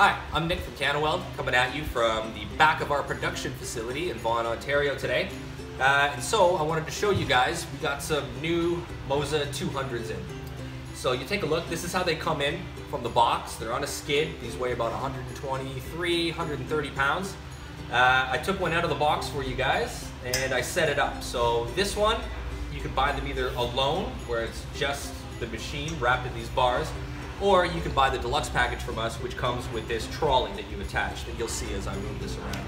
Hi, I'm Nick from Canaweld, coming at you from the back of our production facility in Vaughan, Ontario today. And so I wanted to show you guys, we got some new Mosa 200s in. So you take a look, this is how they come in from the box. They're on a skid, these weigh about 123, 130 pounds. I took one out of the box for you guys and I set it up. So this one, you can buy them either alone, where it's just the machine wrapped in these bars, or you can buy the deluxe package from us, which comes with this trolley that you attach, that you'll see as I move this around.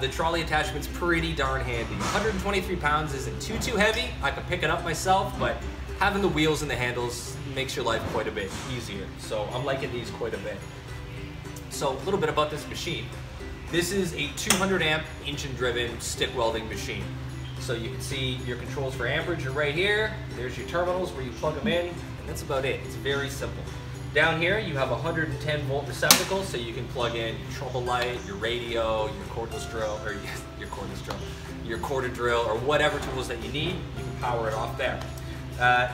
The trolley attachment's pretty darn handy. 123 pounds isn't too heavy. I could pick it up myself, but having the wheels and the handles makes your life quite a bit easier. So I'm liking these quite a bit. So a little bit about this machine. This is a 200 amp engine driven stick welding machine. So you can see your controls for amperage are right here. There's your terminals where you plug them in. And that's about it. It's very simple. Down here you have a 110 volt receptacle, so you can plug in your trouble light, your radio, your quarter drill, or whatever tools that you need. You can power it off there.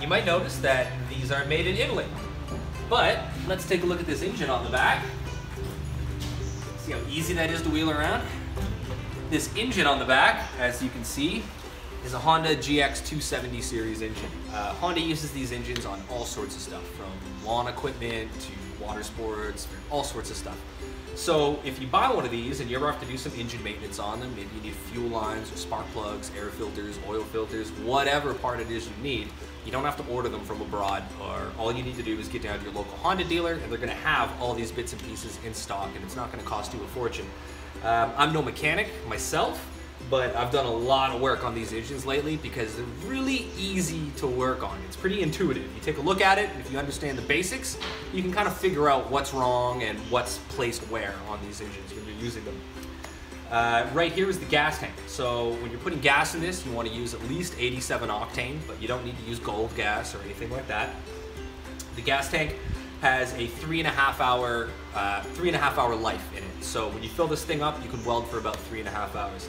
You might notice that these are made in Italy, but let's take a look at this engine on the back. See how easy that is to wheel around? This engine on the back, as you can see, is a Honda GX270 series engine. Honda uses these engines on all sorts of stuff, from lawn equipment to water sports, all sorts of stuff. So if you buy one of these and you ever have to do some engine maintenance on them, maybe you need fuel lines or spark plugs, air filters, oil filters, whatever part it is you need, you don't have to order them from abroad, or all you need to do is get down to your local Honda dealer and they're gonna have all these bits and pieces in stock and it's not gonna cost you a fortune. I'm no mechanic myself, but I've done a lot of work on these engines lately because they're really easy to work on. It's pretty intuitive. You take a look at it, and if you understand the basics, you can kind of figure out what's wrong and what's placed where on these engines when you're using them. Right here is the gas tank. So when you're putting gas in this, you want to use at least 87 octane, but you don't need to use gold gas or anything like that. The gas tank has a 3.5 hour life in it. So when you fill this thing up, you can weld for about 3.5 hours.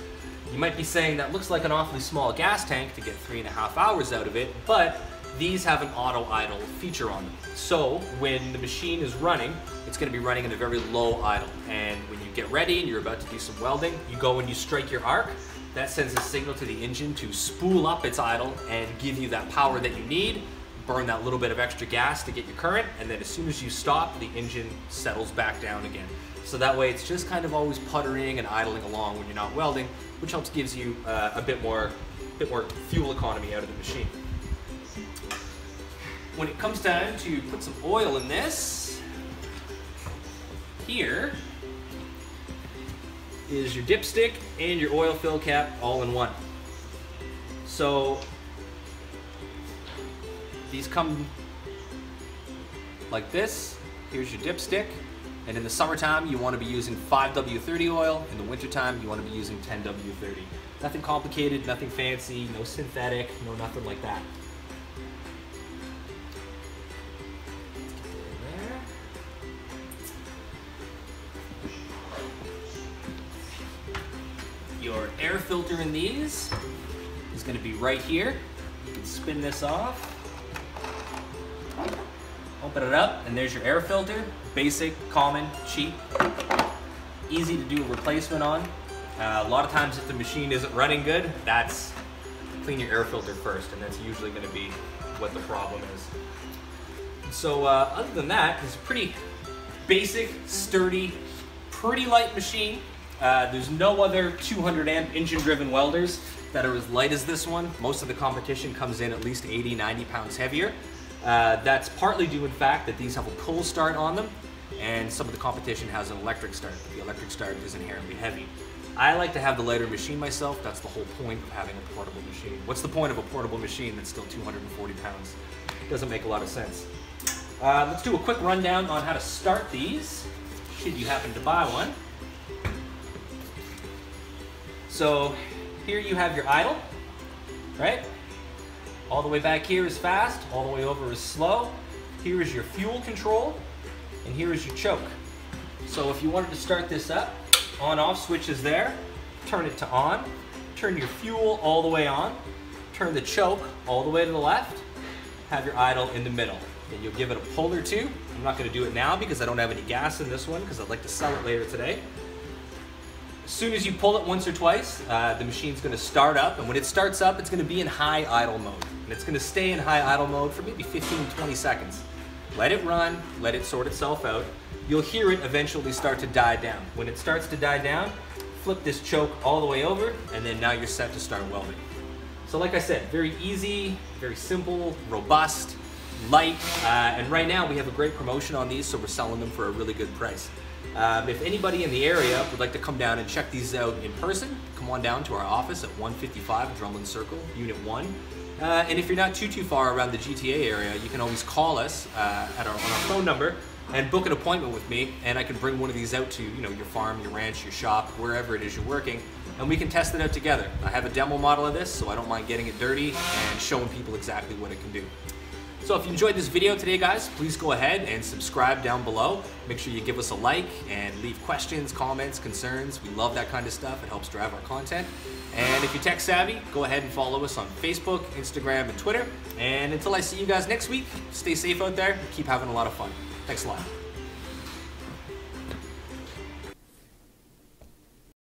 You might be saying that looks like an awfully small gas tank to get 3.5 hours out of it, but these have an auto idle feature on them. So when the machine is running, it's going to be running in a very low idle. And when you get ready and you're about to do some welding, you go and you strike your arc. That sends a signal to the engine to spool up its idle and give you that power that you need, burn that little bit of extra gas to get your current, and then as soon as you stop, the engine settles back down again. So that way it's just kind of always puttering and idling along when you're not welding, which helps gives you a bit more fuel economy out of the machine. When it comes time to put some oil in this, here is your dipstick and your oil fill cap all in one. So these come like this. Here's your dipstick. And in the summertime, you want to be using 5W30 oil. In the wintertime, you want to be using 10W30. Nothing complicated, nothing fancy, no synthetic, no nothing like that. Your air filter in these is going to be right here. You can spin this off. Open it up and there's your air filter. Basic, common, cheap, easy to do a replacement on. A lot of times if the machine isn't running good, that's clean your air filter first, and that's usually going to be what the problem is. So other than that, it's a pretty basic, sturdy, pretty light machine. There's no other 200 amp engine driven welders that are as light as this one. Most of the competition comes in at least 80, 90 pounds heavier. That's partly due in fact that these have a pull start on them, and some of the competition has an electric start. The electric start is inherently heavy. I like to have the lighter machine myself. That's the whole point of having a portable machine. What's the point of a portable machine that's still 240 pounds? Doesn't make a lot of sense. Let's do a quick rundown on how to start these, should you happen to buy one. So here you have your idle, right? All the way back here is fast, all the way over is slow. Here is your fuel control, and here is your choke. So if you wanted to start this up, on-off switch is there, turn it to on, turn your fuel all the way on, turn the choke all the way to the left, have your idle in the middle. and you'll give it a pull or two. I'm not going to do it now because I don't have any gas in this one because I'd like to sell it later today. As soon as you pull it once or twice, the machine's going to start up, and when it starts up, it's going to be in high idle mode. And it's going to stay in high idle mode for maybe 15-20 seconds. Let it run, let it sort itself out. You'll hear it eventually start to die down. When it starts to die down, flip this choke all the way over, and then now you're set to start welding. So like I said, very easy, very simple, robust, light, and right now we have a great promotion on these, so we're selling them for a really good price. If anybody in the area would like to come down and check these out in person, come on down to our office at 155 Drumlin Circle, Unit 1. And if you're not too far around the GTA area, you can always call us on our phone number and book an appointment with me, and I can bring one of these out to your farm, your ranch, your shop, wherever it is you're working, and we can test it out together. I have a demo model of this, so I don't mind getting it dirty and showing people exactly what it can do. So if you enjoyed this video today, guys, please go ahead and subscribe down below. Make sure you give us a like and leave questions, comments, concerns. We love that kind of stuff. It helps drive our content. And if you're tech savvy, go ahead and follow us on Facebook, Instagram, and Twitter. And until I see you guys next week, stay safe out there and keep having a lot of fun. Thanks a lot.